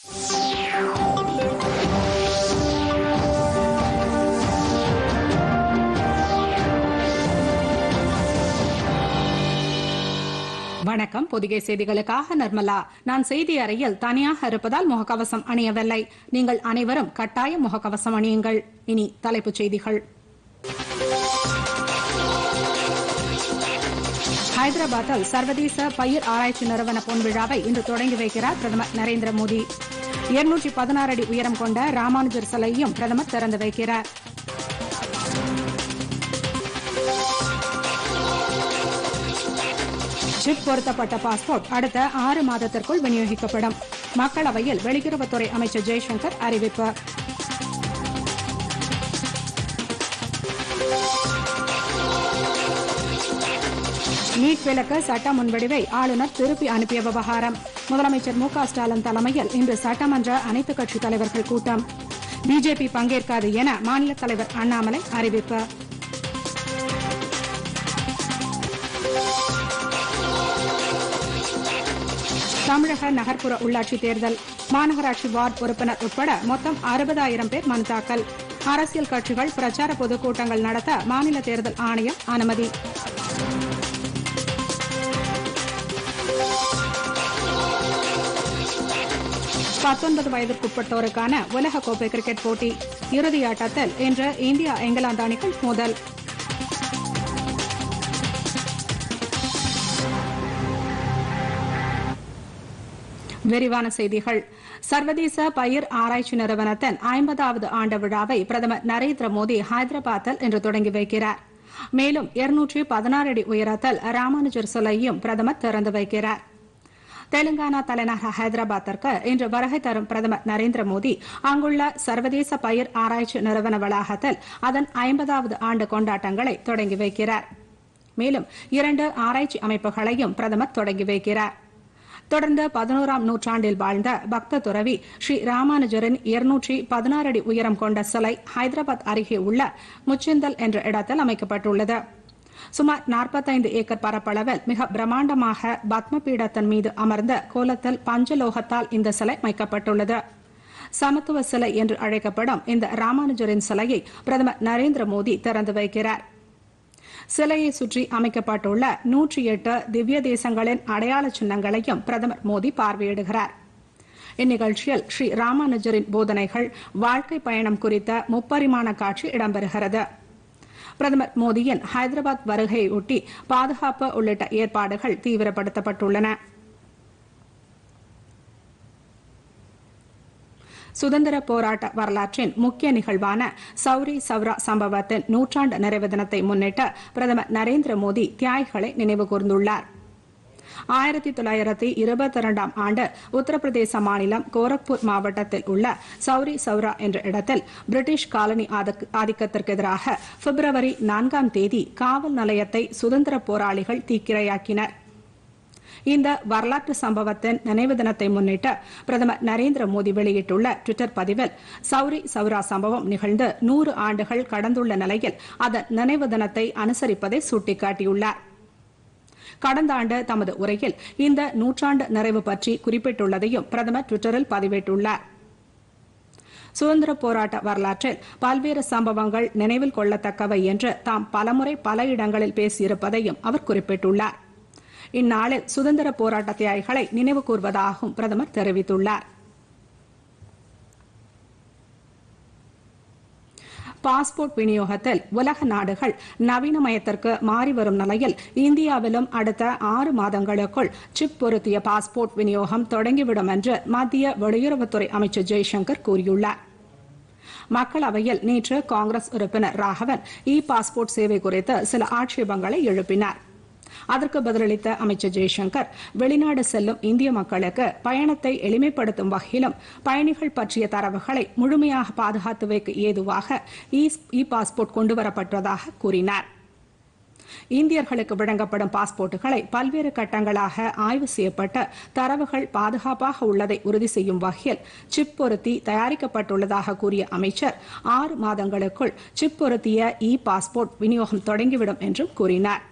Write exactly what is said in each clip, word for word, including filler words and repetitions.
வணக்கம். புதிய செய்திகளுக்காக நிர்மலா. நான் செய்தி அறையில் தனியாக இருப்பதால் முகக்கவசம் அணியவில்லை. நீங்கள் அனைவரும் கட்டாயம் முகக்கவசம் அணியுங்கள். இனி தலைப்புச் செய்திகள். ஹைதராபாத்தில் சர்வதேச பயிர் ஆராய்ச்சி நிறுவன பொன்விழாவை இன்று தொடங்கி வைக்கிறார் பிரதமர் நரேந்திர மோடி. இருநூற்றி பதினாறு அடி உயரம் கொண்ட ராமானுஜர் சிலையையும் பிரதமர் திறந்து வைக்கிறார். சிப் பொருத்தப்பட்ட பாஸ்போர்ட் அடுத்த ஆறு மாதத்திற்குள் விநியோகிக்கப்படும். மக்களவையில் வெளியுறவுத்துறை அமைச்சர் ஜெய்சங்கர் அறிவிப்பு. நீட் விலக்கு சட்ட முன்வடிவை ஆளுநர் திருப்பி அனுப்பிய விவகாரம். முதலமைச்சர் மு க ஸ்டாலின் தலைமையில் இன்று சட்டமன்ற அனைத்துக் கட்சித் தலைவர்கள் கூட்டம். பிஜேபி பங்கேற்காது என மாநில தலைவர் அண்ணாமலை அறிவிப்பு. தமிழக நகர்ப்புற உள்ளாட்சித் தேர்தல் மாநகராட்சி வார்டு உறுப்பினர் உட்பட மொத்தம் அறுபதாயிரம் பேர் மனு தாக்கல். அரசியல் கட்சிகள் பிரச்சார பொதுக்கூட்டங்கள் நடத்த மாநில தேர்தல் ஆணையம் அனுமதி. பத்தொன்பது வயதிற்குட்பட்டோருக்கான உலகக்கோப்பை கிரிக்கெட் போட்டி இறுதியாட்டத்தில் இன்று இந்தியா இங்கிலாந்து அணிகள் மோதல். விரிவான செய்திகள். சர்வதேச பயிர் ஆராய்ச்சி நிறுவனத்தின் ஐம்பதாவது ஆண்டு விழாவை பிரதமர் நரேந்திர மோடி ஹைதராபாத்தில் இன்று தொடங்கி வைக்கிறார். மேலும் இருநூற்றி பதினாறு அடி உயரத்தில் ராமானுஜர் சிலையையும் பிரதமர் திறந்து வைக்கிறார். தெலுங்கானா தலைநகர் ஹைதராபாத்திற்கு இன்று வருகை தரும் பிரதமர் நரேந்திர மோடி அங்குள்ள சர்வதேச பயிர் ஆராய்ச்சி நிறுவன வளாகத்தில் அதன் ஐம்பதாவது ஆண்டு கொண்டாட்டங்களை தொடங்கி வைக்கிறார். மேலும் இரண்டு ஆராய்ச்சி அமைப்புகளையும் பிரதமர் தொடங்கி வைக்கிறார். தொடர்ந்து பதினோராம் நூற்றாண்டில் வாழ்ந்த பக்த துறவி ஸ்ரீ ராமானுஜரின் இருநூற்றி பதினாறு அடி உயரம் கொண்ட சிலை ஹைதராபாத் அருகே உள்ள முச்சிந்தல் என்ற இடத்தில் அமைக்கப்பட்டுள்ளது. சுமார் நாற்பத்தைந்து ஏக்கர் பரப்பளவில் மிக பிரம்மாண்டமாக பத்மபீடத்தின் மீது அமர்ந்த கோலத்தில் பஞ்சலோகத்தால் இந்த சிலை அமைக்கப்பட்டுள்ளது. சமத்துவ சிலை என்று அழைக்கப்படும் இந்த ராமானுஜரின் சிலையை பிரதமர் நரேந்திர மோடி திறந்து வைக்கிறார். சிலையை சுற்றி அமைக்கப்பட்டுள்ள நூற்றி எட்டு திவ்ய தேசங்களின் அடையாள சின்னங்களையும் பிரதமர் மோடி பார்வையிடுகிறார். இந்நிகழ்ச்சியில் ஸ்ரீ ராமானுஜரின் போதனைகள், வாழ்க்கை பயணம் குறித்த முப்பரிமாண காட்சி இடம்பெறுகிறது. பிரதமர் மோடியின் ஹைதராபாத் வருகையொட்டி பாதுகாப்பு உள்ளிட்ட ஏற்பாடுகள் தீவிரப்படுத்தப்பட்டுள்ளன. சுதந்திர போராட்ட வரலாற்றின் முக்கிய நிகழ்வான சௌரி சௌரா சம்பவத்தின் நூற்றாண்டு நிறைவு தினத்தை முன்னிட்டு பிரதமர் நரேந்திர மோடி தியாகிகளை நினைவு கூர்ந்துள்ளார். ஆயிரத்தி தொள்ளாயிரத்தி இருபத்தி இரண்டாம் ஆண்டு உத்தரப்பிரதேச மாநிலம் கோரக்பூர் மாவட்டத்தில் உள்ள சௌரி சௌரா என்ற இடத்தில் பிரிட்டிஷ் காலனி ஆதிக்கத்திற்கு எதிராக பிப்ரவரி நான்காம் தேதி காவல் நிலையத்தை சுதந்திர போராளிகள் தீக்கிரையாக்கினர். இந்த வரலாற்று சம்பவத்தின் நினைவு தினத்தை முன்னிட்டு பிரதமர் நரேந்திர மோடி வெளியிட்டுள்ள டுவிட்டர் பதிவில் சௌரி சௌரா சம்பவம் நிகழ்ந்து நூறு ஆண்டுகள் கடந்துள்ள நிலையில் அதன் நினைவு தினத்தை அனுசரிப்பதை சுட்டிக்காட்டியுள்ளார். கடந்த ஆண்டு தமது உரையில் இந்த நூற்றாண்டு நிறைவு பற்றி குறிப்பிட்டுள்ளதையும் பிரதமர் டுவிட்டரில் பதிவிட்டுள்ளார். சுதந்திர போராட்ட வரலாற்றில் பல்வேறு சம்பவங்கள் நினைவில் கொள்ளத்தக்கவை என்று தாம் பலமுறை பல இடங்களில் பேசியிருப்பதையும் அவர் குறிப்பிட்டுள்ளார். இந்நாளில் சுதந்திர போராட்ட தியாகிகளை நினைவு கூர்வதாகவும் பிரதமர் தெரிவித்துள்ளார். பாஸ்போர்ட் விநியோகத்தில் உலக நாடுகள் நவீனமயத்திற்கு மாறி வரும் நிலையில் இந்தியாவிலும் அடுத்த ஆறு மாதங்களுக்குள் சிப் பொருத்திய பாஸ்போர்ட் விநியோகம் தொடங்கிவிடும் என்று மத்திய வெளியுறவுத்துறை அமைச்சர் ஜெய்சங்கர் கூறியுள்ளார். மக்களவையில் நேற்று காங்கிரஸ் உறுப்பினர் ராகவன் இ பாஸ்போர்ட் சேவை குறித்து சில ஆட்சேபங்களை எழுப்பினார். அதற்கு பதிலளித்த அமைச்சர் ஜெய்சங்கர் வெளிநாடு செல்லும் இந்திய மக்களுக்கு பயணத்தை எளிமைப்படுத்தும் வகையிலும் பயணிகள் பற்றிய தரவுகளை முழுமையாக பாதுகாத்து வைக்க ஏதுவாக இ பாஸ்போர்ட் கொண்டுவரப்பட்டதாக கூறினார். இந்தியர்களுக்கு வழங்கப்படும் பாஸ்போர்ட்டுகளை பல்வேறு கட்டங்களாக ஆய்வு செய்யப்பட்டு தரவுகள் பாதுகாப்பாக உள்ளதை உறுதி செய்யும் வகையில் சிப் பொருத்தி தயாரிக்கப்பட்டுள்ளதாக கூறிய அமைச்சர் ஆறு மாதங்களுக்குள் சிப் பொருத்திய இ பாஸ்போர்ட் விநியோகம் தொடங்கிவிடும் என்றும் கூறினார்.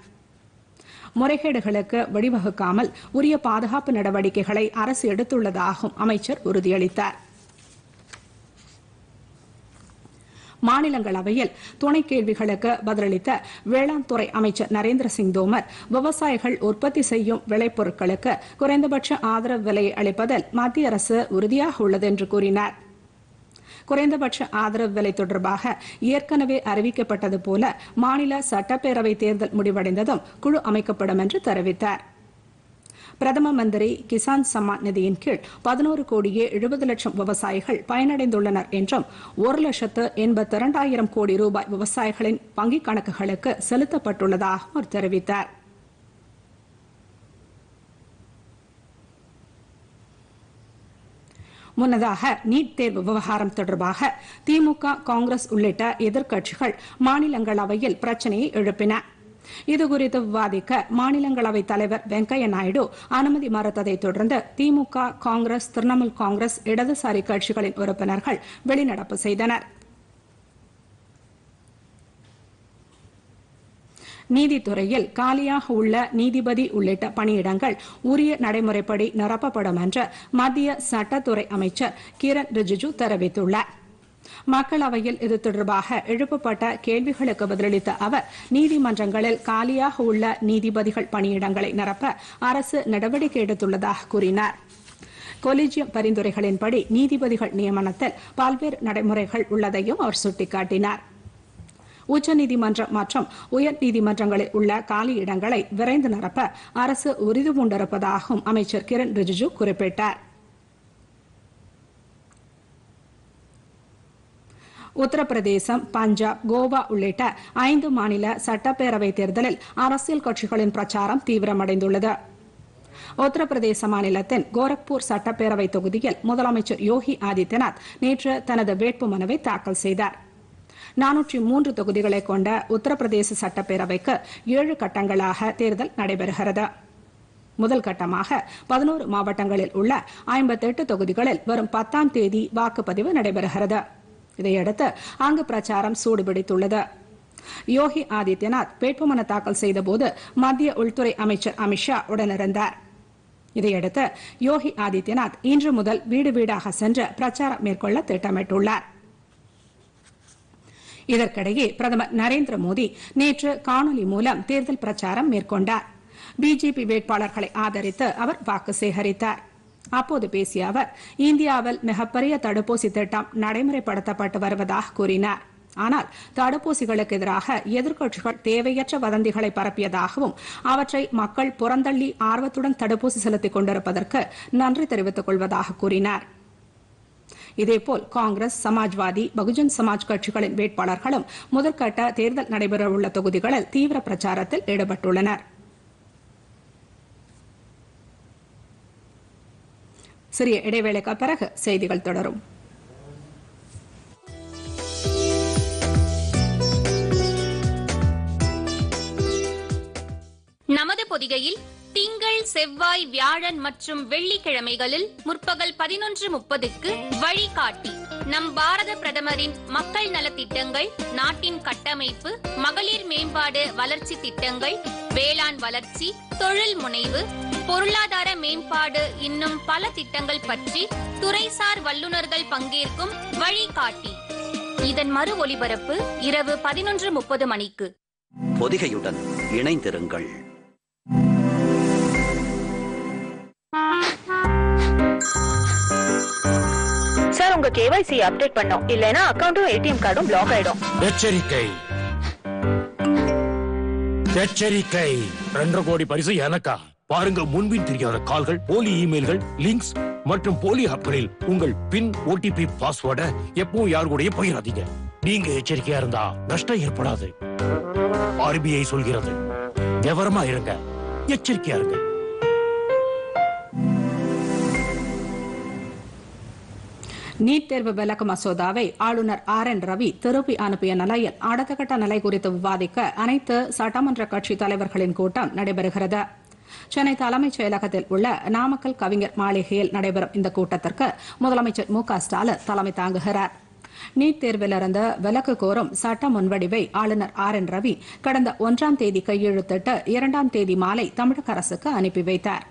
முறைகேடுகளுக்கு வழிவகுக்காமல் உரிய பாதுகாப்பு நடவடிக்கைகளை அரசு எடுத்துள்ளதாகவும் அமைச்சர் உறுதியளித்தார். மாநிலங்களவையில் துணைக் கேள்விகளுக்கு பதிலளித்த வேளாண் துறை அமைச்சர் நரேந்திர சிங் தோமர் விவசாயிகள் உற்பத்தி செய்யும் விளைபொருட்களுக்கு குறைந்தபட்ச ஆதரவு விலையை அளிப்பதில் மத்திய அரசு உறுதியாக உள்ளது என்று கூறினார். குறைந்தபட்ச ஆதரவு விலை தொடர்பாக ஏற்கனவே அறிவிக்கப்பட்டது போல மாநில சட்டப்பேரவை தேர்தல் முடிவடைந்ததும் குழு அமைக்கப்படும் என்று தெரிவித்தார். பிரதம மந்திரி கிசான் சம்மான் நிதியின் கீழ் பதினோரு கோடியே எழுபது லட்சம் விவசாயிகள் பயனடைந்துள்ளனர் என்றும் ஒரு லட்சத்து எண்பத்தி இரண்டாயிரம் கோடி ரூபாய் விவசாயிகளின் வங்கிக் கணக்குகளுக்கு செலுத்தப்பட்டுள்ளதாக அவர் தெரிவித்தார். முன்னதாக நீட் தேர்வு விவகாரம் தொடர்பாக திமுக, காங்கிரஸ் உள்ளிட்ட எதிர்க்கட்சிகள் மாநிலங்களவையில் பிரச்சினையை எழுப்பின. இதுகுறித்து விவாதிக்க மாநிலங்களவை தலைவர் வெங்கையா நாயுடு அனுமதி மறுத்ததை தொடர்ந்து திமுக, காங்கிரஸ், திரிணாமுல் காங்கிரஸ், இடதுசாரி கட்சிகளின் உறுப்பினர்கள் வெளிநடப்பு செய்தனர். நீதித்துறையில் காலியாக உள்ள நீதிபதி உள்ளிட்ட பணியிடங்கள் உரிய நடைமுறைப்படி நிரப்பப்படும் என்று மத்திய சட்டத்துறை அமைச்சர் கிரண் ரிஜிஜு தெரிவித்துள்ளார். மக்களவையில் இது தொடர்பாக எழுப்பப்பட்ட கேள்விகளுக்கு பதிலளித்த அவர் நீதிமன்றங்களில் காலியாக உள்ள நீதிபதிகள் பணியிடங்களை நிரப்ப அரசு நடவடிக்கை எடுத்துள்ளதாக கூறினார். கொலிஜியம் பரிந்துரைகளின்படி நீதிபதிகள் நியமனத்தில் பல்வேறு நடைமுறைகள் உள்ளதையும் அவர் சுட்டிக்காட்டினார். உச்சநீதிமன்றம் மற்றும் உயர்நீதிமன்றங்களில் உள்ள காலியிடங்களை விரைந்து நிரப்ப அரசு உறுதி பூண்டிருப்பதாகவும் அமைச்சர் கிரண் ரிஜிஜு குறிப்பிட்டார். உத்தரப்பிரதேசம், பஞ்சாப், கோவா உள்ளிட்ட ஐந்து மாநில சட்டப்பேரவை தேர்தலில் அரசியல் கட்சிகளின் பிரச்சாரம் தீவிரமடைந்துள்ளது. உத்தரப்பிரதேச மாநிலத்தின் கோரக்பூர் சட்டப்பேரவை தொகுதியில் முதலமைச்சர் யோகி ஆதித்யநாத் நேற்று தனது வேட்புமனுவை தாக்கல் செய்தார். நானூற்றி மூன்று தொகுதிகளை கொண்ட உத்தரப்பிரதேச சட்டப்பேரவைக்கு ஏழு கட்டங்களாக தேர்தல் நடைபெறுகிறது. முதல் கட்டமாக பதினோரு மாவட்டங்களில் உள்ள ஐம்பத்தி எட்டு தொகுதிகளில் வரும் பத்தாம் தேதி வாக்குப்பதிவு நடைபெறுகிறது. இதையடுத்து அங்கு பிரச்சாரம் சூடுபிடித்துள்ளது. யோகி ஆதித்யநாத் வேட்புமனு தாக்கல் செய்தபோது மத்திய உள்துறை அமைச்சர் அமித்ஷா உடனிருந்தார். இதையடுத்து யோகி ஆதித்யநாத் இன்று முதல் வீடு வீடாக சென்று பிரச்சாரம் மேற்கொள்ள திட்டமிட்டுள்ளார். இதற்கிடையே பிரதமர் நரேந்திர மோடி நேற்று காணொலி மூலம் தேர்தல் பிரச்சாரம் மேற்கொண்டார். பிஜேபி வேட்பாளர்களை ஆதரித்து அவர் வாக்கு சேகரித்தார். அப்போது பேசிய அவர் இந்தியாவில் மிகப்பெரிய தடுப்பூசி திட்டம் நடைமுறைப்படுத்தப்பட்டு வருவதாக கூறினார். ஆனால் தடுப்பூசிகளுக்கு எதிராக எதிர்க்கட்சிகள் தேவையற்ற வதந்திகளை பரப்பியதாகவும் அவற்றை மக்கள் புறந்தள்ளி ஆர்வத்துடன் தடுப்பூசி செலுத்திக் கொண்டிருப்பதற்கு நன்றி தெரிவித்துக் கொள்வதாக கூறினார். இதேபோல் காங்கிரஸ், சமாஜ்வாதி, பகுஜன் சமாஜ் கட்சிகளின் வேட்பாளர்களும் முதற்கட்ட தேர்தல் நடைபெறவுள்ள தொகுதிகளில் தீவிர பிரச்சாரத்தில் ஈடுபட்டுள்ளனர். சிறிய இடைவேளைக்கு பிறகு செய்திகள் தொடரும். நமது பொதிகையில் திங்கள், செவ்வாய், வியாழன் மற்றும் வெள்ளிக்கிழமைகளில் முற்பகல் பதினொன்று முப்பதுக்கு வழிகாட்டி நம் பாரத பிரதமரின் மக்கள் நலத்திட்டங்கள், நாட்டின் கட்டமைப்பு, மகளிர் மேம்பாடு, வளர்ச்சி திட்டங்கள், வேளாண் வளர்ச்சி, தொழில் முனைவு, பொருளாதார மேம்பாடு இன்னும் பல திட்டங்கள் பற்றி துறைசார் வல்லுநர்கள் பங்கேற்கும் வழிகாட்டி. இதன் மறு ஒலிபரப்பு இரவு பதினொன்று முப்பது மணிக்கு. பொதிகையுடன் இணைந்திருங்கள். சார், உங்க கேவைசி அப்டேட் பண்ணோம், இல்லனா அக்கவுண்டும் ஏடிஎம் கார்டும் பிளாக் ஆயிடும். எச்சரிக்கை, எச்சரிக்கை. இரண்டு கோடி பரிசு எனக்கா? பாருங்க, முன்பின் தெரியாத கால்கள், போலி இமெயில்கள், லிங்க்ஸ் மற்றும் போலி ஆப்களில் உங்கள் பின், ஓடிபி, பாஸ்வேர்ட எப்பவும் யார் கூடயே பகிராதீங்க. நீங்க எச்சரிக்கையா இருந்தா நஷ்டம் ஏற்படாது. ஆர்பிஐ சொல்கிறது, விவரமா இருங்க, எச்சரிக்கையா இருங்க. நீட் தேர்வு விலக்கு மசோதாவை ஆளுநர் ஆர் என் ரவி திருப்பி அனுப்பிய நிலையில் அடுத்த கட்ட நிலை குறித்து விவாதிக்க அனைத்து சட்டமன்ற கட்சித் தலைவர்களின் கூட்டம் நடைபெறுகிறது. சென்னை தலைமைச் செயலகத்தில் உள்ள நாமக்கல் கவிஞர் மாளிகையில் நடைபெறும் இந்த கூட்டத்திற்கு முதலமைச்சர் மு க ஸ்டாலின் தலைமை தாங்குகிறார். நீட் தேர்வில் இருந்த விலக்கு கோரும் சட்ட முன்வடிவை ஆளுநர் ஆர் என் ரவி கடந்த ஒன்றாம் தேதி கையெழுத்திட்டு இரண்டாம் தேதி மாலை தமிழக அரசுக்கு அனுப்பி வைத்தார்.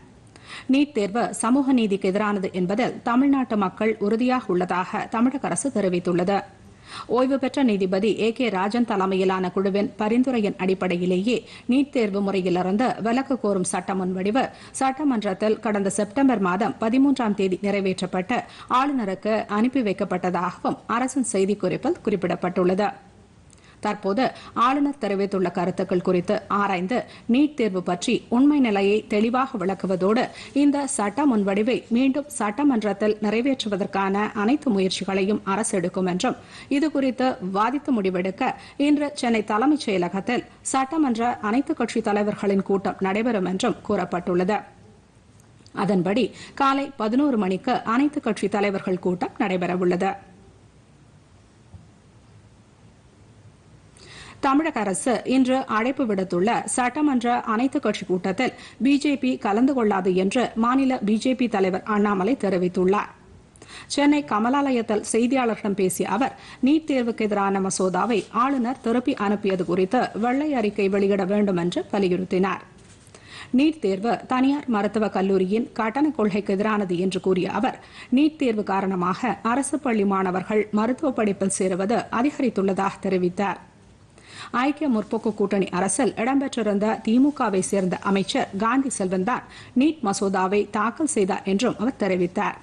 நீட் தேர்வு சமூக நீதிக்கு எதிரானது என்பதில் தமிழ்நாட்டு மக்கள் உறுதியாக உள்ளதாக தமிழக அரசு தெரிவித்துள்ளது. ஓய்வு பெற்ற நீதிபதி ஏ கே ராஜன் தலைமையிலான குழுவின் பரிந்துரையின் அடிப்படையிலேயே நீட் தேர்வு முறையிலிருந்து விலக்கு கோரும் சட்ட முன்வடிவு சட்டமன்றத்தில் கடந்த செப்டம்பர் மாதம் பதிமூன்றாம் தேதி நிறைவேற்றப்பட்டு ஆளுநருக்கு அனுப்பி வைக்கப்பட்டதாகவும் அரசின் செய்திக்குறிப்பில் குறிப்பிடப்பட்டுள்ளது. தற்போது ஆளுநர் தெரிவித்துள்ள கருத்துக்கள் குறித்து ஆராய்ந்து நீட் தேர்வு பற்றி உண்மை நிலையை தெளிவாக விளக்குவதோடு இந்த சட்ட முன்வடிவை மீண்டும் சட்டமன்றத்தில் நிறைவேற்றுவதற்கான அனைத்து முயற்சிகளையும் அரசு எடுக்கும் என்றும் இதுகுறித்து விவாதித்து முடிவெடுக்க இன்று சென்னை தலைமைச் செயலகத்தில் சட்டமன்ற அனைத்துக் கட்சித் தலைவர்களின் கூட்டம் நடைபெறும் என்றும் கூறப்பட்டுள்ளது. அதன்படி காலை பதினோரு மணிக்கு அனைத்துக் கட்சித் தலைவர்கள் கூட்டம் நடைபெறவுள்ளது. தமிழக அரசு இன்று அழைப்பு விடுத்துள்ள சட்டமன்ற அனைத்துக் கட்சிக் கூட்டத்தில் பிஜேபி கலந்து கொள்ளாது என்று மாநில பிஜேபி தலைவர் அண்ணாமலை தெரிவித்துள்ளார். சென்னை கமலாலயத்தில் செய்தியாளர்களிடம் பேசிய அவர், நீட் தேர்வுக்கு எதிரான மசோதாவை ஆளுநர் திருப்பி அனுப்பியது குறித்து வெள்ளை அறிக்கை வெளியிட வேண்டும் என்று வலியுறுத்தினார். நீட் தேர்வு தனியார் மருத்துவக் கல்லூரியின் கட்டணக் கொள்கைக்கு எதிரானது என்று கூறிய அவர், நீட் தேர்வு காரணமாக அரசு பள்ளி மாணவர்கள் மருத்துவப் படிப்பில் சேருவது அதிகரித்துள்ளதாக தெரிவித்தார். ஐக்கிய முற்போக்கு கூட்டணி அரசில் இடம்பெற்றிருந்த திமுகவை சேர்ந்த அமைச்சர் காந்தி செல்வன் தான் நீட் மசோதாவை தாக்கல் செய்தார் என்றும் அவர் தெரிவித்தார்.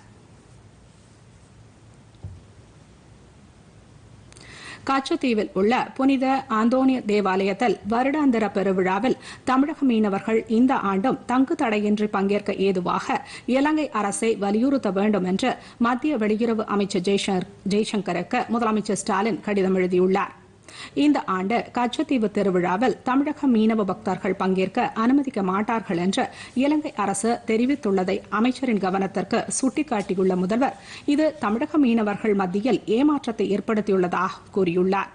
கச்சத்தீவில் உள்ள புனித அந்தோனியர் தேவாலயத்தில் வருடாந்திர பெருவிழாவில் தமிழக மீனவர்கள் இந்த ஆண்டும் தங்கு தடையின்றி பங்கேற்க ஏதுவாக இலங்கை அரசை வலியுறுத்த வேண்டும் என்று மத்திய வெளியுறவு அமைச்சர் ஜெய்சங்கருக்கு முதலமைச்சர் ஸ்டாலின் கடிதம் எழுதியுள்ளார். இந்த ஆண்டு கச்சத்தீவு திருவிழாவில் தமிழக மீனவ பக்தர்கள் பங்கேற்க அனுமதிக்க மாட்டார்கள் என்று இலங்கை அரசு தெரிவித்துள்ளதை அமைச்சரின் கவனத்திற்கு சுட்டிக்காட்டியுள்ள முதல்வர், இது தமிழக மீனவர்கள் மத்தியில் ஏமாற்றத்தை ஏற்படுத்தியுள்ளதாக கூறியுள்ளார்.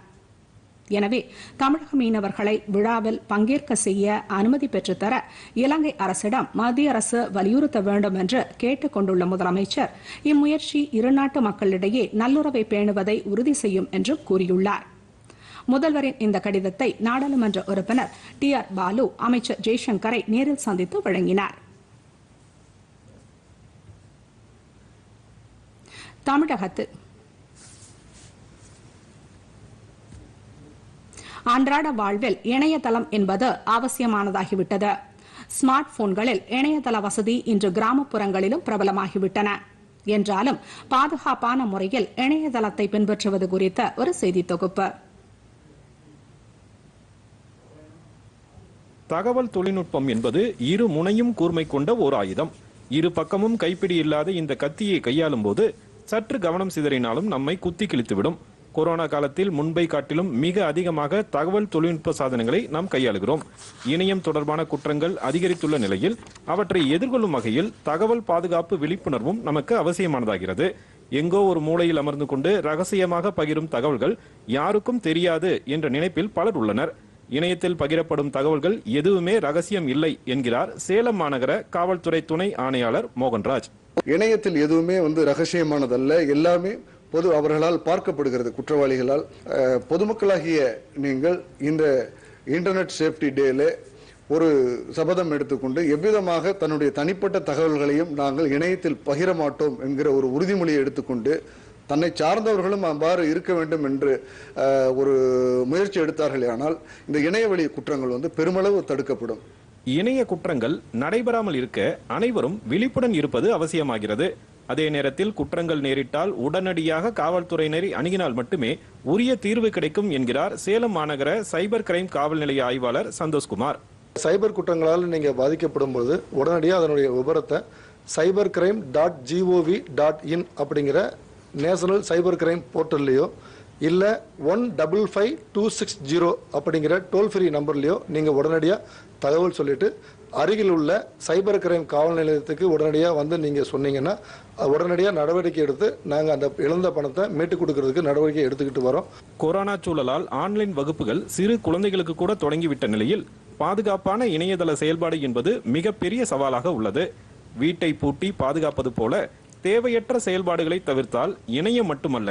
எனவே தமிழக மீனவர்களை விழாவில் பங்கேற்க செய்ய அனுமதி பெற்றுத்தர இலங்கை அரசிடம் மத்திய அரசு வலியுறுத்த வேண்டும் என்று கேட்டுக் கொண்டுள்ள முதலமைச்சர், இம்முயற்சி இருநாட்டு மக்களிடையே நல்லுறவை பேணுவதை உறுதி செய்யும் என்றும் கூறியுள்ளார். முதல்வரின் இந்த கடிதத்தை நாடாளுமன்ற உறுப்பினர் டி ஆர் பாலு அமைச்சர் ஜெய்சங்கரை நேரில் சந்தித்து வழங்கினார். தமிழகத்தில் அன்றாட வாழ்வில் இணையதளம் என்பது அவசியமானதாகிவிட்டது. ஸ்மார்ட் போன்களில் இணையதள வசதி இன்று கிராமப்புறங்களிலும் பிரபலமாகிவிட்டன. என்றாலும் பாதுகாப்பான முறையில் இணையதளத்தை பின்பற்றுவது குறித்த ஒரு செய்தி தொகுப்பு. தகவல் தொழில்நுட்பம் என்பது இரு முனையும் கூர்மை கொண்ட ஓர் ஆயுதம். இரு பக்கமும் கைப்பிடி இல்லாத இந்த கத்தியை கையாளும் போது சற்று கவனம் சிதறினாலும் நம்மை குத்தி கிழித்துவிடும். கொரோனா காலத்தில் முன்பை காட்டிலும் மிக அதிகமாக தகவல் தொழில்நுட்ப சாதனங்களை நாம் கையாளுகிறோம். இணையம் தொடர்பான குற்றங்கள் அதிகரித்துள்ள நிலையில் அவற்றை எதிர்கொள்ளும் வகையில் தகவல் பாதுகாப்பு விழிப்புணர்வும் நமக்கு அவசியமானதாகிறது. எங்கோ ஒரு மூலையில் அமர்ந்து கொண்டு ரகசியமாக பகிரும் தகவல்கள் யாருக்கும் தெரியாது என்ற நினைப்பில் பலர் உள்ளனர். இணையத்தில் பகிரப்படும் தகவல்கள் எதுவுமே ரகசியம் இல்லை என்கிறார் சேலம் மாநகர காவல்துறை துணை ஆணையாளர் மோகன்ராஜ். இணையத்தில் எதுவுமே வந்து ரகசியமானதல்ல, எல்லாமே பொது அவர்களால் பார்க்கப்படுகிறது குற்றவாளிகளால். பொதுமக்களாகிய நீங்கள் இந்த இன்டர்நெட் சேஃப்டி டேல ஒரு சபதம் எடுத்துக்கொண்டு எவ்விதமாக தன்னுடைய தனிப்பட்ட தகவல்களையும் நாங்கள் இணையத்தில் பகிர மாட்டோம் என்கிற ஒரு உறுதிமொழியை எடுத்துக்கொண்டு தன்னை சார்ந்தவர்களும் அவ்வாறு இருக்க வேண்டும் என்று ஒரு முயற்சி எடுத்தார்கள். ஆனால் இந்த இணையவழி குற்றங்கள் வந்து பெருமளவு தடுக்கப்படும். இணைய குற்றங்கள் நடைபெறாமல் இருக்க அனைவரும் விழிப்புடன் இருப்பது அவசியமாகிறது. அதே நேரத்தில் குற்றங்கள் நேரிட்டால் உடனடியாக காவல்துறையினரை அணுகினால் மட்டுமே உரிய தீர்வு கிடைக்கும் என்கிறார் சேலம் மாநகர சைபர் கிரைம் காவல் நிலைய ஆய்வாளர் சந்தோஷ்குமார். சைபர் குற்றங்களால் நீங்கள் பாதிக்கப்படும் போது உடனடியாக அதனுடைய விபரத்தை cyber crime dot G O V dot in அப்படிங்கிற நேஷனல் சைபர் கிரைம் போர்ட்டல்லையோ இல்லை one double five two six zero அப்படிங்கிற டோல் ஃப்ரீ நம்பர்லையோ நீங்கள் உடனடியாக தகவல் சொல்லிவிட்டு அருகில் உள்ள சைபர் கிரைம் காவல் நிலையத்துக்கு உடனடியாக வந்து நீங்கள் சொன்னீங்கன்னா உடனடியாக நடவடிக்கை எடுத்து நாங்கள் அந்த இழந்த பணத்தை மீட்டுக் கொடுக்கறதுக்கு நடவடிக்கை எடுத்துக்கிட்டு வரோம். கொரோனா சூழலால் ஆன்லைன் வகுப்புகள் சிறு குழந்தைகளுக்கு கூட தொடங்கிவிட்ட நிலையில் பாதுகாப்பான இணையதள செயல்பாடு என்பது மிகப்பெரிய சவாலாக உள்ளது. வீட்டை பூட்டி பாதுகாப்பது போல தேவையற்ற செயல்பாடுகளை தவிர்த்தால் இணையம் மட்டுமல்ல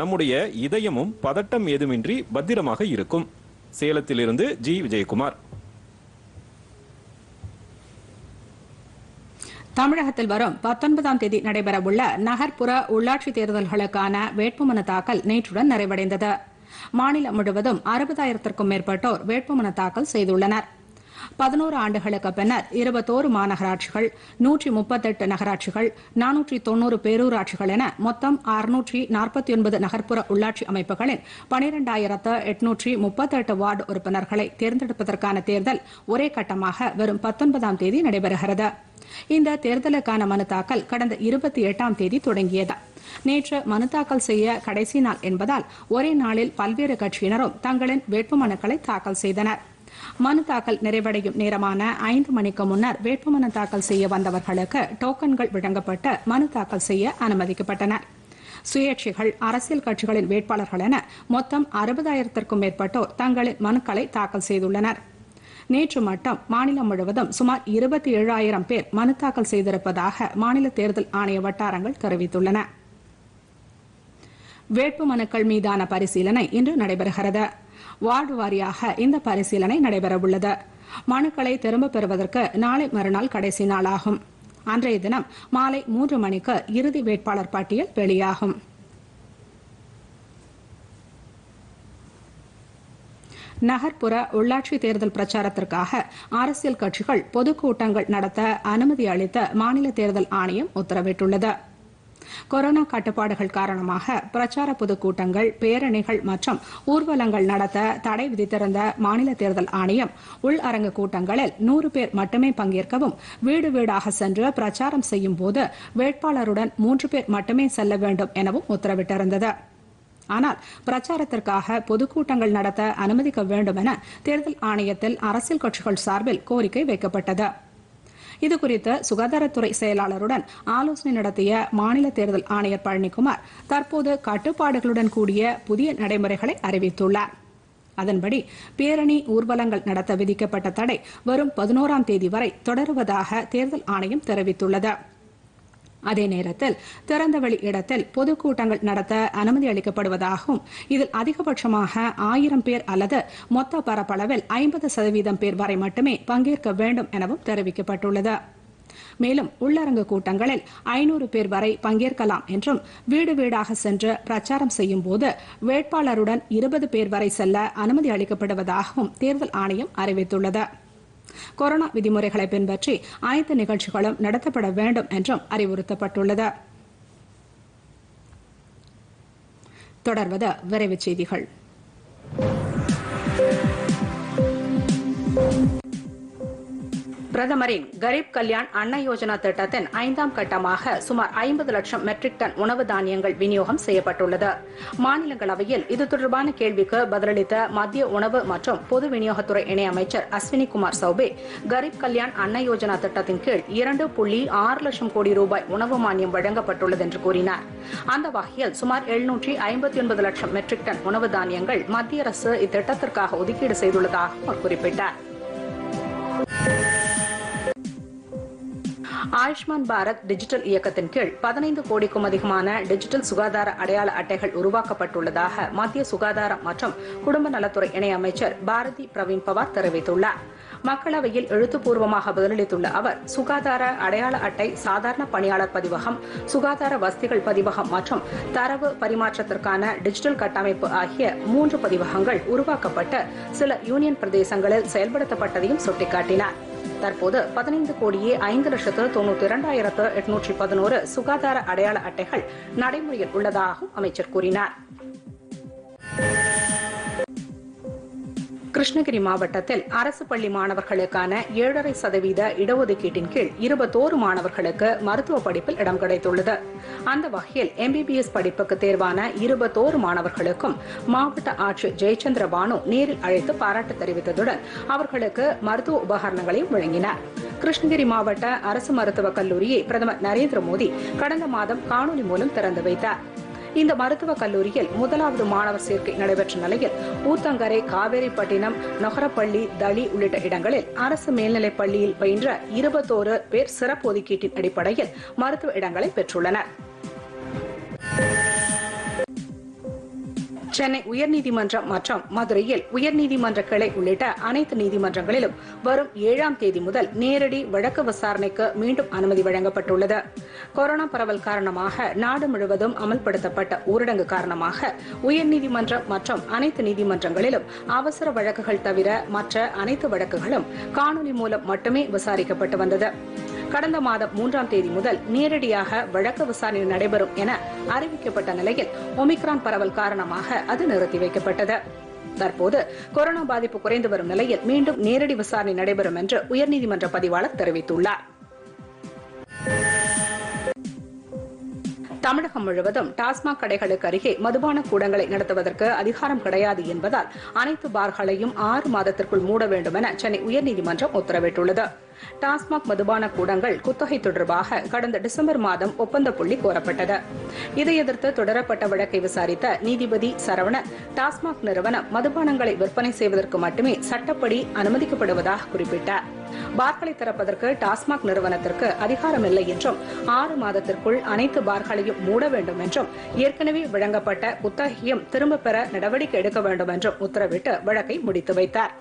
நம்முடைய இதயமும் பதட்டம் ஏதுமின்றி பத்திரமாக இருக்கும். சேலத்திலிருந்து ஜி விஜயகுமார். தமிழகத்தில் வரும் பத்தொன்பதாம் தேதி நடைபெறவுள்ள நகர்ப்புற உள்ளாட்சி தேர்தல்களுக்கான வேட்புமனு தாக்கல் நேற்றுடன் நிறைவடைந்தது. மாநிலம் முழுவதும் அறுபதாயிரத்திற்கும் மேற்பட்டோர் வேட்புமனு தாக்கல் செய்துள்ளனர். பதினோரு ஆண்டுகளுக்கு பின்னர் இருபத்தோரு மாநகராட்சிகள், நூற்றி முப்பத்தி எட்டு நகராட்சிகள், நானூற்றி தொன்னூறு பேரூராட்சிகள் என மொத்தம் அறுநூற்றி நாற்பத்தி ஒன்பது நகர்ப்புற உள்ளாட்சி அமைப்புகளின் பனிரெண்டாயிரத்து எட்நூற்றி முப்பத்தி எட்டு வார்டு உறுப்பினர்களை தேர்ந்தெடுப்பதற்கான தேர்தல் ஒரே கட்டமாக வரும் பத்தொன்பதாம் தேதி நடைபெறுகிறது. இந்த தேர்தலுக்கான மனு தாக்கல் கடந்த இருபத்தி எட்டாம் தேதி தொடங்கியது. நேற்று மனு தாக்கல் செய்ய கடைசி நாள் என்பதால் ஒரே நாளில் பல்வேறு கட்சியினரும் தங்களின் வேட்புமனுக்களை தாக்கல் செய்தனர். மனு தாக்கல் நிறைவடையும் நேரமான ஐந்து மணிக்கு முன்னர் வேட்புமனு தாக்கல் செய்ய வந்தவர்களுக்கு டோக்கன்கள் வழங்கப்பட்டு மனு தாக்கல் செய்ய அனுமதிக்கப்பட்டனர். சுயேட்சைகள், அரசியல் கட்சிகளின் வேட்பாளர்கள் என மொத்தம் அறுபதாயிரத்திற்கும் மேற்பட்டோர் தங்களின் மனுக்களை தாக்கல் செய்துள்ளனர். நேற்று மட்டும் மாநிலம் முழுவதும் சுமார் இருபத்தி ஏழாயிரம் பேர் மனு தாக்கல் செய்திருப்பதாக மாநில தேர்தல் ஆணைய வட்டாரங்கள் தெரிவித்துள்ளன. வேட்புமனுக்கள் மீதான பரிசீலனை இன்று நடைபெறுகிறது. வார்டு வாரியாக இந்த பரிசீலனை நடைபெறவுள்ளது. மனுக்களை திரும்பப் பெறுவதற்கு நாளை மறுநாள் கடைசி நாளாகும். அன்றைய தினம் மாலை மூன்று மணிக்கு இறுதி வேட்பாளர் பட்டியல் வெளியாகும். நகர்ப்புற உள்ளாட்சி தேர்தல் பிரச்சாரத்திற்காக அரசியல் கட்சிகள் பொதுக்கூட்டங்கள் நடத்த அனுமதி அளித்த மாநில தேர்தல் ஆணையம் உத்தரவிட்டுள்ளது. கொரோனா கட்டுப்பாடுகள் காரணமாக பிரச்சார பொதுக்கூட்டங்கள், பேரணிகள் மற்றும் ஊர்வலங்கள் நடத்த தடை விதித்திருந்த மாநில தேர்தல் ஆணையம் உள் அரங்கு கூட்டங்களில் நூறு பேர் மட்டுமே பங்கேற்கவும், வீடு வீடாக சென்று பிரச்சாரம் செய்யும் போது வேட்பாளருடன் மூன்று பேர் மட்டுமே செல்ல வேண்டும் எனவும் உத்தரவிட்டிருந்தது. ஆனால் பிரச்சாரத்திற்காக பொதுக்கூட்டங்கள் நடத்த அனுமதிக்க வேண்டும் என தேர்தல் ஆணையத்தில் அரசியல் கட்சிகள் சார்பில் கோரிக்கை வைக்கப்பட்டது. இதுகுறித்து சுகாதாரத்துறை செயலாளருடன் ஆலோசனை நடத்திய மாநில தேர்தல் ஆணையர் பழனிக்குமார் தற்போது கட்டுப்பாடுகளுடன் கூடிய புதிய நடைமுறைகளை அறிவித்துள்ளார். அதன்படி பேரணி, ஊர்வலங்கள் நடத்த விதிக்கப்பட்ட தடை வரும் பதினோராம் தேதி வரை தொடருவதாக தேர்தல் ஆணையம் தெரிவித்துள்ளது. அதே நேரத்தில் திறந்தவெளி இடத்தில் பொதுக்கூட்டங்கள் நடத்த அனுமதி அளிக்கப்படுவதாகவும், இதில் அதிகபட்சமாக ஆயிரம் பேர் அல்லது மொத்த பரப்பளவில் ஐம்பது சதவீதம் பேர் வரை மட்டுமே பங்கேற்க வேண்டும் எனவும் தெரிவிக்கப்பட்டுள்ளது. மேலும் உள்ளரங்கு கூட்டங்களில் ஐநூறு பேர் வரை பங்கேற்கலாம் என்றும், வீடு வீடாக சென்று பிரச்சாரம் செய்யும் போது வேட்பாளருடன் இருபது பேர் வரை செல்ல அனுமதி அளிக்கப்படுவதாகவும் தேர்தல் ஆணையம் அறிவித்துள்ளது. கொரோனா விதிமுறைகளை பின்பற்றி அனைத்து நிகழ்ச்சிகளும் நடத்தப்பட வேண்டும் என்றும் அறிவுறுத்தப்பட்டுள்ளது. தொடர்வது விரைவுச் செய்திகள். பிரதமரின் கரீப் கல்யாண் அன்ன யோஜனா திட்டத்தின் ஐந்தாம் கட்டமாக சுமார் ஐம்பது லட்சம் மெட்ரிக் டன் உணவு தானியங்கள் விநியோகம் செய்யப்பட்டுள்ளது. மாநிலங்களவையில் இது தொடர்பான கேள்விக்கு பதிலளித்த மத்திய உணவு மற்றும் பொது விநியோகத்துறை இணையமைச்சர் அஸ்வினி குமார் சௌபே, கரீப் கல்யாண் அன்ன யோஜனா திட்டத்தின் கீழ் இரண்டு புள்ளி ஆறு லட்சம் கோடி ரூபாய் உணவு மானியம் வழங்கப்பட்டுள்ளது என்று கூறினார். அந்த வகையில் சுமார் எழுநூற்றி ஐம்பத்தி ஒன்பது லட்சம் மெட்ரிக் டன் உணவு தானியங்கள் மத்திய அரசு இத்திட்டத்திற்காக ஒதுக்கீடு செய்துள்ளதாக அவர் குறிப்பிட்டார். ஆயுஷ்மான் பாரத் டிஜிட்டல் இயக்கத்தின் கீழ் பதினைந்து கோடிக்கும் அதிகமான டிஜிட்டல் சுகாதார அடையாள அட்டைகள் உருவாக்கப்பட்டுள்ளதாக மத்திய சுகாதாரம் மற்றும் குடும்ப நலத்துறை இணையமைச்சர் பாரதி பிரவீன் பவார் தெரிவித்துள்ளார். மக்களவையில் எழுத்துப்பூர்வமாக பதிலளித்துள்ள அவர், சுகாதார அடையாள அட்டை சாதாரண பணியாளர் பதிவகம், சுகாதார வசதிகள் பதிவகம் மற்றும் தரவு பரிமாற்றத்திற்கான டிஜிட்டல் கட்டமைப்பு ஆகிய மூன்று பதிவகங்கள் உருவாக்கப்பட்டு சில யூனியன் பிரதேசங்களில் செயல்படுத்தப்பட்டதையும் சுட்டிக்காட்டினார். தற்போது பதினைந்து கோடியே ஐந்து லட்சத்து தொன்னூற்றி இரண்டாயிரத்து எட்நூற்றி பதினோரு சுகாதார அடையாள அட்டைகள் நடைமுறையில் உள்ளதாகவும் அமைச்சர் கூறினார். கிருஷ்ணகிரி மாவட்டத்தில் அரசு பள்ளி மாணவர்களுக்கான ஏழரை சதவீத இடஒதுக்கீட்டின் கீழ் இருபத்தோரு மாணவர்களுக்கு மருத்துவ படிப்பில் இடம் கிடைத்துள்ளது. அந்த வகையில் எம்பிபிஎஸ் படிப்புக்கு தேர்வான இருபத்தோரு மாணவர்களுக்கும் மாவட்ட ஆட்சியர் ஜெயச்சந்திர பானு நேரில் அழைத்து பாராட்டு தெரிவித்ததுடன் அவர்களுக்கு மருத்துவ உபகரணங்களையும் வழங்கினார். கிருஷ்ணகிரி மாவட்ட அரசு மருத்துவக் கல்லூரியை பிரதமர் நரேந்திர மோடி கடந்த மாதம் காணொலி மூலம் திறந்து வைத்தார். இந்த மருத்துவக் கல்லூரியில் முதலாவது மாணவர் சேர்க்கை நடைபெற்ற நிலையில் ஊத்தங்கரை, காவேரிப்பட்டினம், நொகரப்பள்ளி, தளி உள்ளிட்ட இடங்களில் அரசு மேல்நிலைப் பள்ளியில் பயின்ற இருபத்தோரு பேர் சிறப்பு ஒதுக்கீட்டின் அடிப்படையில் மருத்துவ இடங்களை பெற்றுள்ளனர். சென்னை உயர்நீதிமன்றம் மற்றும் மதுரையில் உயர்நீதிமன்ற கிளை உள்ளிட்ட அனைத்து நீதிமன்றங்களிலும் வரும் ஏழாம் தேதி முதல் நேரடி வழக்கு விசாரணைக்கு மீண்டும் அனுமதி வழங்கப்பட்டுள்ளது. கொரோனா பரவல் காரணமாக நாடு முழுவதும் அமல்படுத்தப்பட்ட ஊரடங்கு காரணமாக உயர்நீதிமன்றம் மற்றும் அனைத்து நீதிமன்றங்களிலும் அவசர வழக்குகள் தவிர மற்ற அனைத்து வழக்குகளும் காணொலி மூலம் மட்டுமே விசாரிக்கப்பட்டு வந்தது. கடந்த மாதம் மூன்றாம் தேதி முதல் நேரடியாக வழக்கு விசாரணை நடைபெறும் என அறிவிக்கப்பட்ட நிலையில் ஒமிக்ரான் பரவல் காரணமாக அது நிறுத்தி வைக்கப்பட்டது. தற்போது கொரோனா பாதிப்பு குறைந்து வரும் நிலையில் மீண்டும் நேரடி விசாரணை நடைபெறும் என்று உயர்நீதிமன்ற பதிவாளர் தெரிவித்துள்ளார். தமிழகம் முழுவதும் டாஸ்மாக் கடைகளுக்கு அருகே மதுபான கூடங்களை நடத்துவதற்கு அதிகாரம் கிடையாது என்பதால் அனைத்து பார்களையும் ஆறு மாதத்திற்குள் மூட வேண்டும் என சென்னை உயர்நீதிமன்றம் உத்தரவிட்டுள்ளது. டாஸ்மாக் மதுபான கூடங்கள் குத்தகை தொடர்பாக கடந்த டிசம்பர் மாதம் ஒப்பந்த புள்ளி கோரப்பட்டது. இதை எதிர்த்து தொடரப்பட்ட வழக்கை விசாரித்த நீதிபதி சரவணன் டாஸ்மாக் நிறுவனம் மதுபானங்களை விற்பனை செய்வதற்கு மட்டுமே சட்டப்படி அனுமதிக்கப்படுவதாக குறிப்பிட்டார். பார்களை திறப்பதற்கு டாஸ்மாக் நிறுவனத்திற்கு அதிகாரம் இல்லை என்றும் ஆறு மாதத்திற்குள் அனைத்து பார்களையும் மூட வேண்டும் என்றும் ஏற்கனவே வழங்கப்பட்ட குத்தகையும் திரும்பப் பெற நடவடிக்கை எடுக்க வேண்டும் என்றும் உத்தரவிட்டு வழக்கை முடித்து வைத்தார்.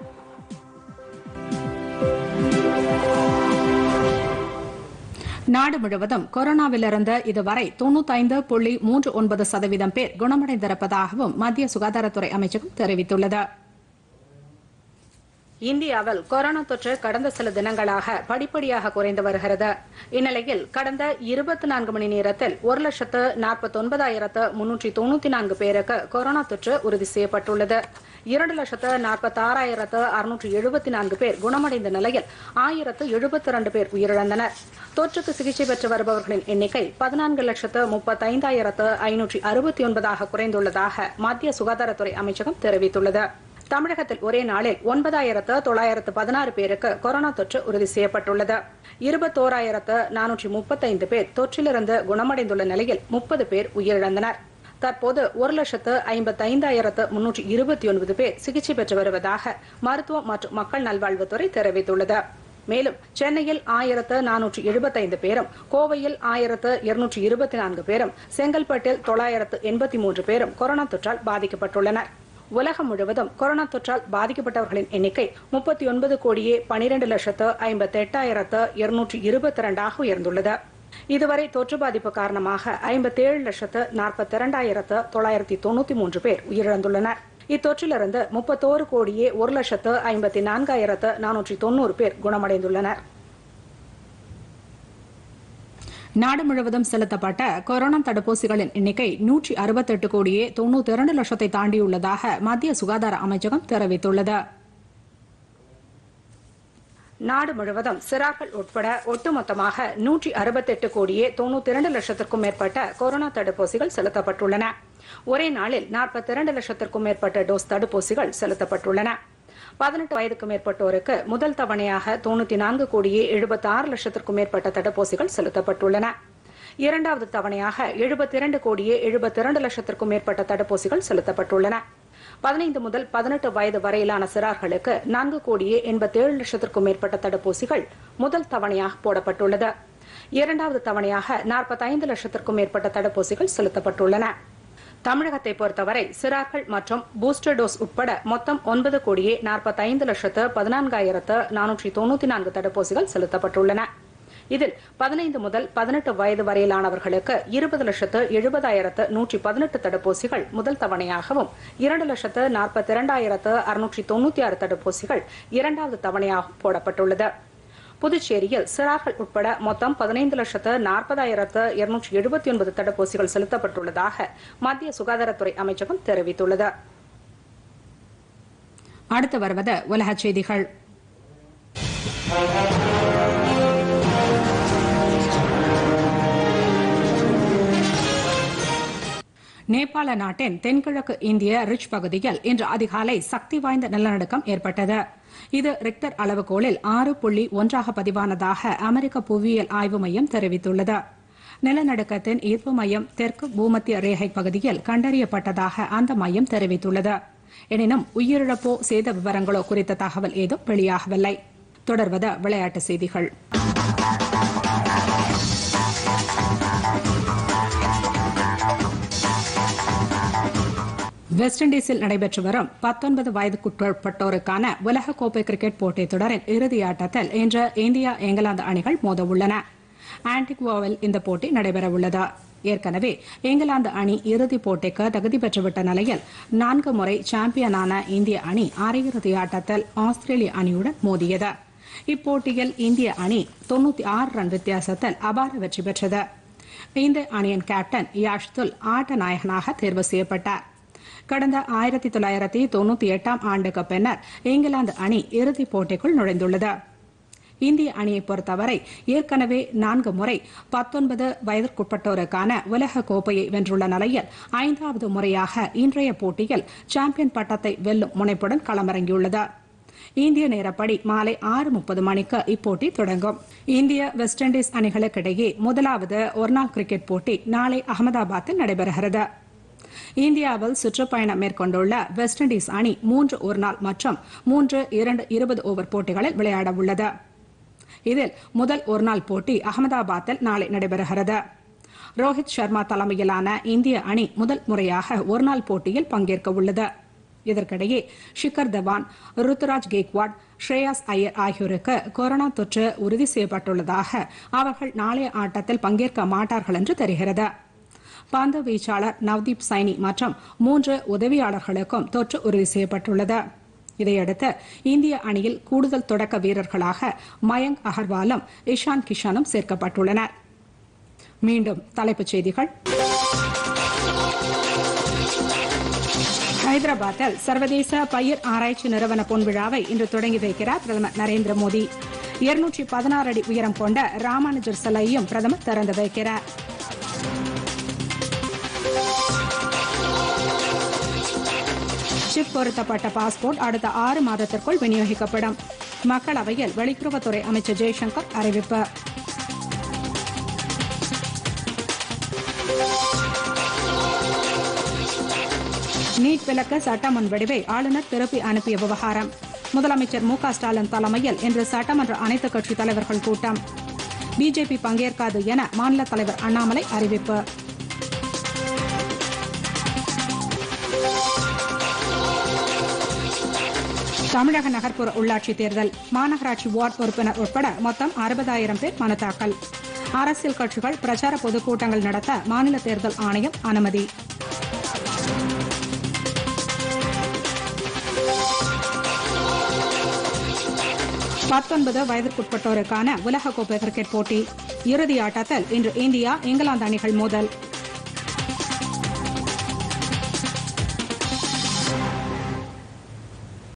நாடு முழுவதும் கொரோனாவிலிருந்து இதுவரை தொன்னூற்றைந்து புள்ளி மூன்று ஒன்பது சதவீதம் பேர் குணமடைந்திருப்பதாகவும் மத்திய சுகாதாரத்துறை அமைச்சகம் தெரிவித்துள்ளது. இந்தியாவில் கொரோனா தொற்று கடந்த சில தினங்களாக படிப்படியாக குறைந்து வருகிறது. இந்நிலையில் கடந்த இருபத்தி நான்கு மணி நேரத்தில் ஒரு லட்சத்து நாற்பத்தி ஒன்பதாயிரத்து முன்னூற்றி தொண்ணூற்றி நான்கு பேருக்கு கொரோனா தொற்று உறுதி செய்யப்பட்டுள்ளது. இரண்டு லட்சத்து நாற்பத்தி ஆறாயிரத்து அறுநூற்றி எழுபத்தி நான்கு பேர் குணமடைந்த நிலையில் ஆயிரத்து எழுபத்தி இரண்டு பேர் உயிரிழந்தனர். தொற்றுக்கு சிகிச்சை பெற்று வருபவர்களின் எண்ணிக்கை பதினான்கு லட்சத்து முப்பத்தி ஐந்தாயிரத்து ஐநூற்றி அறுபத்தி ஒன்பதாக குறைந்துள்ளதாக மத்திய சுகாதாரத்துறை அமைச்சகம் தெரிவித்துள்ளது. தமிழகத்தில் ஒரே நாளில் ஒன்பதாயிரத்து தொள்ளாயிரத்து பதினாறு பேருக்கு கொரோனா தொற்று உறுதி செய்யப்பட்டுள்ளது. இருபத்தோராயிரத்து நானூற்றி முப்பத்தைந்து பேர் தொற்றிலிருந்து குணமடைந்துள்ள நிலையில் முப்பது பேர் உயிரிழந்தனர். தற்போது ஒரு லட்சத்து ஐம்பத்தைந்தாயிரத்து முன்னூற்றி இருபத்தி ஒன்பது பேர் சிகிச்சை பெற்று வருவதாக மருத்துவம் மற்றும் மக்கள் நல்வாழ்வுத்துறை தெரிவித்துள்ளது. மேலும் சென்னையில் ஆயிரத்து நானூற்றி எழுபத்தைந்து பேரும், கோவையில் ஆயிரத்து இருநூற்றி இருபத்தி நான்கு பேரும், செங்கல்பட்டில் தொள்ளாயிரத்து எண்பத்தி மூன்று பேரும் கொரோனா தொற்றால் பாதிக்கப்பட்டுள்ளனர். உலகம் முழுவதும் கொரோனா தொற்றால் பாதிக்கப்பட்டவர்களின் எண்ணிக்கை முப்பத்தி ஒன்பது கோடியே பனிரெண்டு லட்சத்து ஐம்பத்தி எட்டாயிரத்து இருநூற்றி இருபத்தி இரண்டாக உயர்ந்துள்ளது. இதுவரை தொற்று பாதிப்பு காரணமாக ஐம்பத்தி ஏழு லட்சத்து நாற்பத்தி இரண்டாயிரத்து தொள்ளாயிரத்தி தொண்ணூற்றி மூன்று பேர் உயிரிழந்துள்ளனர். இத்தொற்றிலிருந்து முப்பத்தோரு கோடியே ஒரு லட்சத்து ஐம்பத்தி நான்காயிரத்து நானூற்றி தொன்னூறு பேர் குணமடைந்துள்ளனர். நாடு முழுவதும் செலுத்தப்பட்ட கொரோனா தடுப்பூசிகளின் எண்ணிக்கை நூற்றி அறுபத்தி எட்டு கோடியே தொன்னூத்தி இரண்டு லட்சத்தை தாண்டியுள்ளதாக மத்திய சுகாதார அமைச்சகம் தெரிவித்துள்ளது. நாடு முழுவதும் சிறார்கள் உட்பட ஒட்டுமொத்தமாக நூற்றி அறுபத்தி எட்டு கோடியே தொன்னூத்தி இரண்டு லட்சத்திற்கும் மேற்பட்ட கொரோனா தடுப்பூசிகள் செலுத்தப்பட்டுள்ளன. ஒரே நாளில் நாற்பத்தி இரண்டு லட்சத்திற்கும் மேற்பட்ட டோஸ் தடுப்பூசிகள் செலுத்தப்பட்டுள்ளன. பதினெட்டு வயதுக்கு மேற்பட்டோருக்கு முதல் தவணையாக தொண்ணூற்றி நான்கு கோடியே எழுபத்தி ஆறு லட்சத்திற்கும் மேற்பட்ட தடுப்பூசிகள் செலுத்தப்பட்டுள்ளன. இரண்டாவது தவணையாக எழுபத்தி இரண்டு கோடியே எழுபத்தி இரண்டு லட்சத்திற்கும் மேற்பட்ட தடுப்பூசிகள் செலுத்தப்பட்டுள்ளன. பதினைந்து முதல் பதினெட்டு வயது வரையிலான சிறார்களுக்கு நான்கு கோடியே எண்பத்தி ஏழு லட்சத்திற்கும் மேற்பட்ட தடுப்பூசிகள் முதல் தவணையாக போடப்பட்டுள்ளது. இரண்டாவது தவணையாக நாற்பத்தி ஐந்து லட்சத்திற்கும் மேற்பட்ட தடுப்பூசிகள் செலுத்தப்பட்டுள்ளன. தமிழகத்தை பொறுத்தவரை சிறார்கள் மற்றும் பூஸ்டர் டோஸ் உட்பட மொத்தம் ஒன்பது கோடியே நாற்பத்தி ஐந்து லட்சத்து பதினான்காயிரத்து நானூற்றி தொண்ணூற்றி நான்கு தடுப்பூசிகள் செலுத்தப்பட்டுள்ளன. இதில் பதினைந்து முதல் பதினெட்டு வயது வரையிலானவர்களுக்கு இருபது லட்சத்து எழுபதாயிரத்து நூற்றி பதினெட்டு தடுப்பூசிகள் முதல் தவணையாகவும், இரண்டு லட்சத்து நாற்பத்தி இரண்டாயிரத்து அறுநூற்றி தொண்ணூற்றி ஆறு தடுப்பூசிகள் இரண்டாவது தவணையாகவும் போடப்பட்டுள்ளது. புதுச்சேரியில் சிறார்கள் உட்பட மொத்தம் பதினைந்து லட்சத்து நாற்பதாயிரத்து இருநூற்றி எழுபத்தி ஒன்பது தடுப்பூசிகள் செலுத்தப்பட்டுள்ளதாக மத்திய சுகாதாரத்துறை அமைச்சகம் தெரிவித்துள்ளது. அடுத்து வருவது உலகச் செய்திகள். நேபாள நாட்டின் தென்கிழக்கு இந்திய ரிச் பகுதியில் இன்று அதிகாலை சக்தி வாய்ந்த நிலநடுக்கம் ஏற்பட்டது. இது ரிக்டர் அளவுகோலில் ஆறு புள்ளி ஒன்றாக பதிவானதாக அமெரிக்க புவியியல் ஆய்வு மையம் தெரிவித்துள்ளது. நிலநடுக்கத்தின் ஈர்ப்பு மையம் தெற்கு பூமத்திய ரேகை பகுதியில் கண்டறியப்பட்டதாக அந்த மையம் தெரிவித்துள்ளது. எனினும் உயிரிழப்போ சேத விவரங்களோ குறித்த தகவல் ஏதும் வெளியாகவில்லை. தொடர்வது விளையாட்டுச் செய்திகள். வெஸ்ட் இண்டீஸில் நடைபெற்று வரும் பத்தொன்பது வயதுக்குட்பட்டோருக்கான உலக கோப்பை கிரிக்கெட் போட்டித் தொடரின் இறுதி ஆட்டத்தில் இன்று இந்தியா இங்கிலாந்து அணிகள் மோதவுள்ளன. ஆன்டிகுவாவில் இந்த போட்டி நடைபெறவுள்ளது. ஏற்கனவே இங்கிலாந்து அணி இறுதிப் போட்டிக்கு தகுதி பெற்றுவிட்ட நிலையில் நான்கு முறை சாம்பியனான இந்திய அணி அரையிறுதி ஆட்டத்தில் ஆஸ்திரேலிய அணியுடன் மோதியது. இப்போட்டியில் இந்திய அணி தொன்னூற்றி ஆறு ரன் வித்தியாசத்தில் அபார வெற்றி பெற்றது. இந்திய அணியின் கேப்டன் யாஷ்துல் ஆட்ட நாயகனாக தேர்வு செய்யப்பட்டார். கடந்த ஆயிரத்தி தொள்ளாயிரத்தி தொன்னூற்றி எட்டாம் ஆண்டுக்கு பின்னர் இங்கிலாந்து அணி இறுதிப் போட்டிக்குள் நுழைந்துள்ளது. இந்திய அணியை பொறுத்தவரை ஏற்கனவே நான்கு முறை பத்தொன்பது வயதிற்குட்பட்டோருக்கான உலக கோப்பையை வென்றுள்ள நிலையில் ஐந்தாவது முறையாக இன்றைய போட்டியில் சாம்பியன் பட்டத்தை வெல்லும் முனைப்புடன் களமிறங்கியுள்ளது. இந்திய நேரப்படி மாலை ஆறு முப்பது மணிக்கு இப்போட்டி தொடங்கும். இந்திய வெஸ்ட் இண்டீஸ் அணிகளுக்கிடையே முதலாவது ஒருநாள் கிரிக்கெட் போட்டி நாளை அகமதாபாத்தில் நடைபெறுகிறது. இந்தியாவில் சுற்றுப்பயணம் மேற்கொண்டுள்ள வெஸ்ட் இண்டீஸ் அணி மூன்று ஒருநாள் மற்றும் மூன்று இரண்டு இருபது ஓவர் போட்டிகளில் விளையாட உள்ளது. இதில் முதல் ஒருநாள் போட்டி அகமதாபாத்தில் நாளை நடைபெறுகிறது. ரோஹித் சர்மா தலைமையிலான இந்திய அணி முதல் முறையாக ஒருநாள் போட்டியில் பங்கேற்க உள்ளது. இதற்கிடையே ஷிகர் தவான், ருத்துராஜ் கெய்க்வாட், ஸ்ரேயாஸ் ஐயர் ஆகியோருக்கு கொரோனா தொற்று உறுதி செய்யப்பட்டுள்ளதாக அவர்கள் நாளைய ஆட்டத்தில் பங்கேற்க மாட்டார்கள் என்று தெரிகிறது. பந்து வீச்சாளர் நவ்தீப் சைனி மற்றும் மூன்று உதவியாளர்களுக்கும் தொற்று உறுதி செய்யப்பட்டுள்ளது. இதையடுத்து இந்திய அணியில் கூடுதல் தொடக்க வீரர்களாக மயங்க் அகர்வாலும் இஷான் கிஷானும் சேர்க்கப்பட்டுள்ளனர். மீண்டும் தலைப்புச் செய்திகள். ஹைதராபாத்தில் சர்வதேச பயிர் ஆராய்ச்சி நிறுவன பொன்விழாவை இன்று தொடங்கி வைக்கிறார் பிரதமர் நரேந்திர மோடி. இருநூற்றி பதினாறு அடி உயரம் கொண்ட ராமானுஜர் சிலையையும் பிரதமர் திறந்து வைக்கிறார். சிப் பொருத்தப்பட்ட பாஸ்போர்ட் அடுத்த ஆறு மாதத்திற்குள் விநியோகிக்கப்படும். மக்களவையில் வெளியுறவுத்துறை அமைச்சர் ஜெய்சங்கர் அறிவிப்பு. நீட் விலக்கு சட்ட முன்வடிவை ஆளுநர் திருப்பி அனுப்பிய விவகாரம். முதலமைச்சர் மு க ஸ்டாலின் தலைமையில் இன்று சட்டமன்ற அனைத்துக் கட்சித் தலைவர்கள் கூட்டம். பிஜேபி பங்கேற்காது என மாநில தலைவர் அண்ணாமலை அறிவிப்பு. தமிழக நகர்ப்புற உள்ளாட்சித் தேர்தல் மாநகராட்சி வார்டு உறுப்பினர் உட்பட மொத்தம் அறுபதாயிரம் பேர் மனு தாக்கல். அரசியல் கட்சிகள் பிரச்சார பொதுக்கூட்டங்கள் நடத்த மாநில தேர்தல் ஆணையம் அனுமதி. பத்தொன்பது வயதிற்குட்பட்டோருக்கான உலகக்கோப்பை கிரிக்கெட் போட்டி இறுதி ஆட்டத்தில் இன்று இந்தியா இங்கிலாந்து அணிகள் மோதல்.